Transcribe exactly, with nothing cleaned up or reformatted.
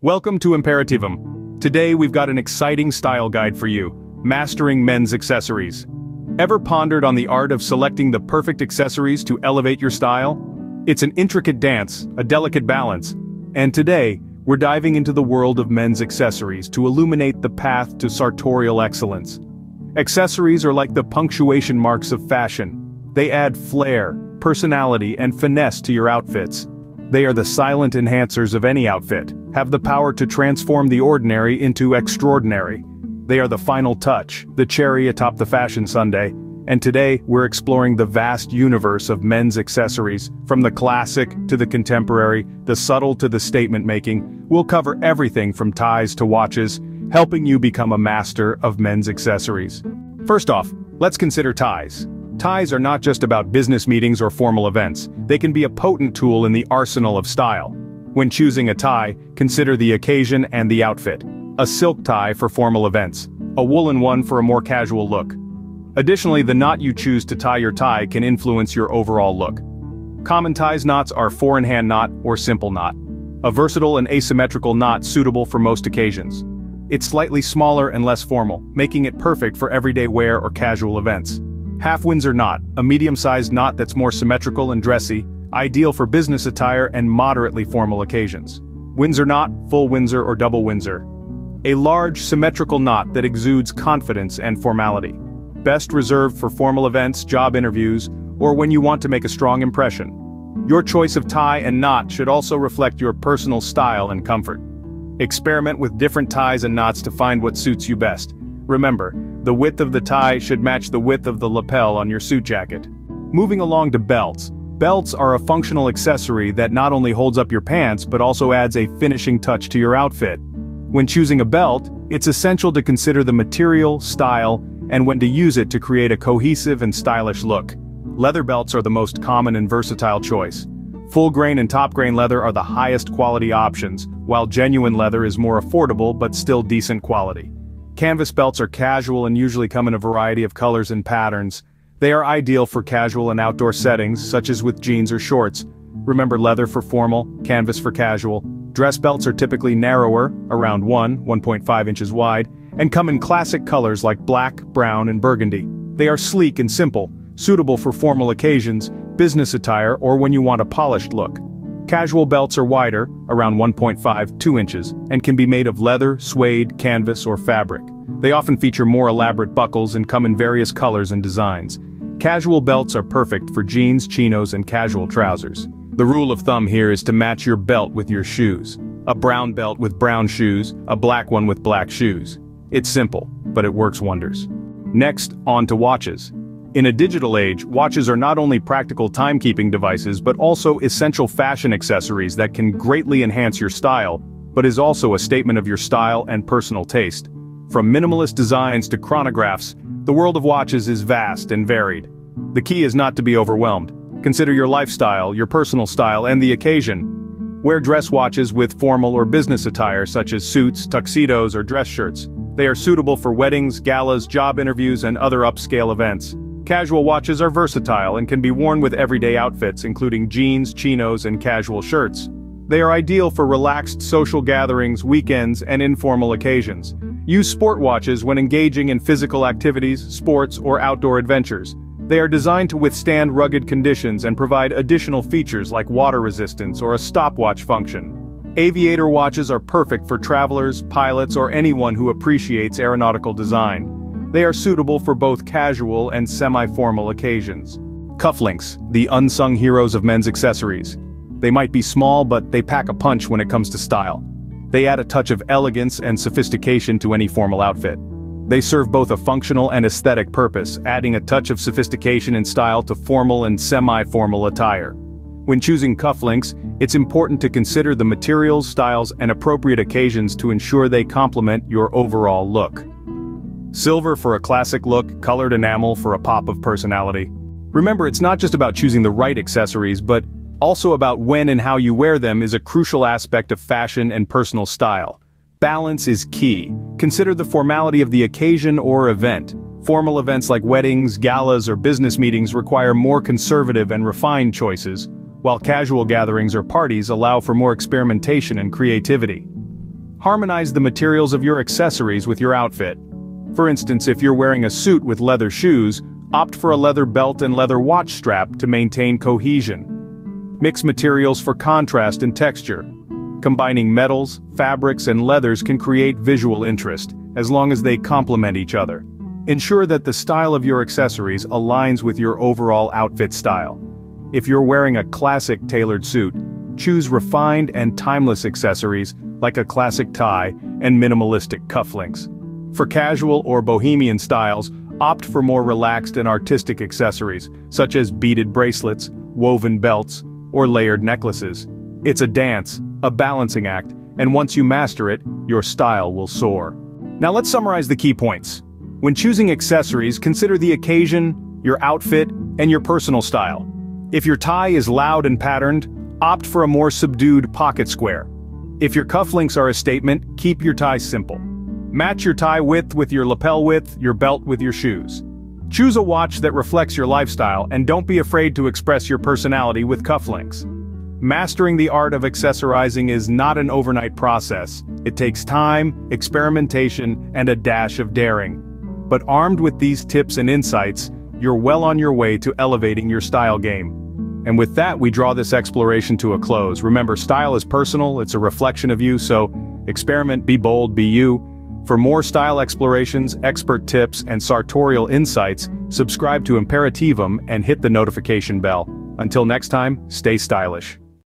Welcome to Imperativum. Today we've got an exciting style guide for you, Mastering Men's Accessories. Ever pondered on the art of selecting the perfect accessories to elevate your style? It's an intricate dance, a delicate balance, and today, we're diving into the world of men's accessories to illuminate the path to sartorial excellence. Accessories are like the punctuation marks of fashion. They add flair, personality, and finesse to your outfits. They are the silent enhancers of any outfit, have the power to transform the ordinary into extraordinary. They are the final touch, the cherry atop the fashion sundae, and today we're exploring the vast universe of men's accessories, from the classic to the contemporary, the subtle to the statement-making. We'll cover everything from ties to watches, helping you become a master of men's accessories. First off, let's consider ties. Ties are not just about business meetings or formal events. They can be a potent tool in the arsenal of style. When choosing a tie, consider the occasion and the outfit. A silk tie for formal events, a woolen one for a more casual look. Additionally, the knot you choose to tie your tie can influence your overall look. Common ties knots are four-in-hand knot or simple knot, a versatile and asymmetrical knot suitable for most occasions. It's slightly smaller and less formal, making it perfect for everyday wear or casual events. Half Windsor knot, a medium-sized knot that's more symmetrical and dressy, ideal for business attire and moderately formal occasions. Windsor knot, full Windsor or double Windsor. A large, symmetrical knot that exudes confidence and formality. Best reserved for formal events, job interviews, or when you want to make a strong impression. Your choice of tie and knot should also reflect your personal style and comfort. Experiment with different ties and knots to find what suits you best. Remember, the width of the tie should match the width of the lapel on your suit jacket. Moving along to belts. Belts are a functional accessory that not only holds up your pants but also adds a finishing touch to your outfit. When choosing a belt, it's essential to consider the material, style, and when to use it to create a cohesive and stylish look. Leather belts are the most common and versatile choice. Full grain and top grain leather are the highest quality options, while genuine leather is more affordable but still decent quality. Canvas belts are casual and usually come in a variety of colors and patterns. They are ideal for casual and outdoor settings, such as with jeans or shorts. Remember, leather for formal, canvas for casual. Dress belts are typically narrower, around one to one point five inches wide, and come in classic colors like black, brown, and burgundy. They are sleek and simple, suitable for formal occasions, business attire, or when you want a polished look. Casual belts are wider, around one point five to two inches, and can be made of leather, suede, canvas, or fabric. They often feature more elaborate buckles and come in various colors and designs. Casual belts are perfect for jeans, chinos, and casual trousers. The rule of thumb here is to match your belt with your shoes. A brown belt with brown shoes, a black one with black shoes. It's simple, but it works wonders. Next, on to watches. In a digital age, watches are not only practical timekeeping devices but also essential fashion accessories that can greatly enhance your style, but is also a statement of your style and personal taste. From minimalist designs to chronographs, the world of watches is vast and varied. The key is not to be overwhelmed. Consider your lifestyle, your personal style, and the occasion. Wear dress watches with formal or business attire such as suits, tuxedos, or dress shirts. They are suitable for weddings, galas, job interviews, and other upscale events. Casual watches are versatile and can be worn with everyday outfits, including jeans, chinos, and casual shirts. They are ideal for relaxed social gatherings, weekends, and informal occasions. Use sport watches when engaging in physical activities, sports, or outdoor adventures. They are designed to withstand rugged conditions and provide additional features like water resistance or a stopwatch function. Aviator watches are perfect for travelers, pilots, or anyone who appreciates aeronautical design. They are suitable for both casual and semi-formal occasions. Cufflinks, the unsung heroes of men's accessories. They might be small, but they pack a punch when it comes to style. They add a touch of elegance and sophistication to any formal outfit. They serve both a functional and aesthetic purpose, adding a touch of sophistication and style to formal and semi-formal attire. When choosing cufflinks, it's important to consider the materials, styles, and appropriate occasions to ensure they complement your overall look. Silver for a classic look, colored enamel for a pop of personality. Remember, it's not just about choosing the right accessories, but also about when and how you wear them is a crucial aspect of fashion and personal style. Balance is key. Consider the formality of the occasion or event. Formal events like weddings, galas, or business meetings require more conservative and refined choices, while casual gatherings or parties allow for more experimentation and creativity. Harmonize the materials of your accessories with your outfit. For instance, if you're wearing a suit with leather shoes, opt for a leather belt and leather watch strap to maintain cohesion. Mix materials for contrast and texture. Combining metals, fabrics, and leathers can create visual interest, as long as they complement each other. Ensure that the style of your accessories aligns with your overall outfit style. If you're wearing a classic tailored suit, choose refined and timeless accessories, like a classic tie and minimalistic cufflinks. For casual or bohemian styles, opt for more relaxed and artistic accessories, such as beaded bracelets, woven belts, or layered necklaces. It's a dance, a balancing act, and once you master it, your style will soar. Now let's summarize the key points. When choosing accessories, consider the occasion, your outfit, and your personal style. If your tie is loud and patterned, opt for a more subdued pocket square. If your cufflinks are a statement, keep your tie simple. Match your tie width with your lapel width, your belt with your shoes. Choose a watch that reflects your lifestyle, and don't be afraid to express your personality with cufflinks. Mastering the art of accessorizing is not an overnight process. It takes time, experimentation, and a dash of daring. But armed with these tips and insights, you're well on your way to elevating your style game. And with that, we draw this exploration to a close. Remember, style is personal, it's a reflection of you, so experiment, be bold, be you. For more style explorations, expert tips, and sartorial insights, subscribe to Imperativum and hit the notification bell. Until next time, stay stylish.